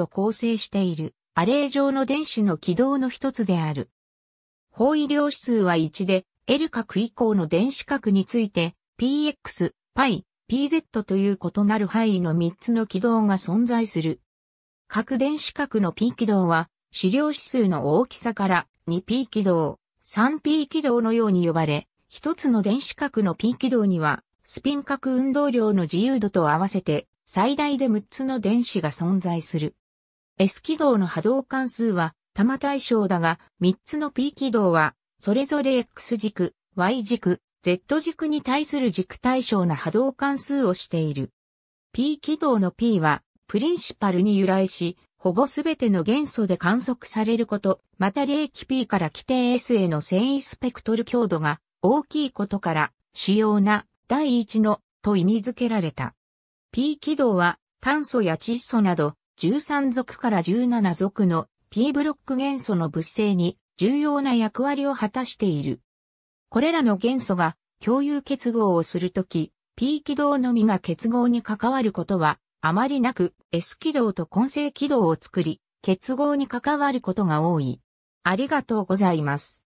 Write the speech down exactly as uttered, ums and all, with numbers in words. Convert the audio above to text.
を構成しているアレイ上の電子の軌道の一つである。方位量子数はいちで、L 殻以降の電子殻について、ピーエックス、π、pz という異なる範囲のみっつの軌道が存在する。各電子殻の p 軌道は、矢量子数の大きさから にピー 軌道、さんピー 軌道のように呼ばれ、一つの電子殻の p 軌道には、スピン殻運動量の自由度と合わせて、最大でむっつの電子が存在する。S 軌道の波動関数は、多摩対称だが、みっつの p 軌道は、それぞれ X 軸、Y 軸、Z 軸に対する軸対称な波動関数をしている。p 軌道の p は、プリンシパルに由来し、ほぼすべての元素で観測されること、また励起 P から基底 S への遷移スペクトル強度が大きいことから、主要な第一のと意味付けられた。P 軌道は炭素や窒素などじゅうさん族からじゅうなな族の P ブロック元素の物性に重要な役割を果たしている。これらの元素が共有結合をするとき、P 軌道のみが結合に関わることは、あまりなく S 軌道と混成軌道を作り、結合に関わることが多い。ありがとうございます。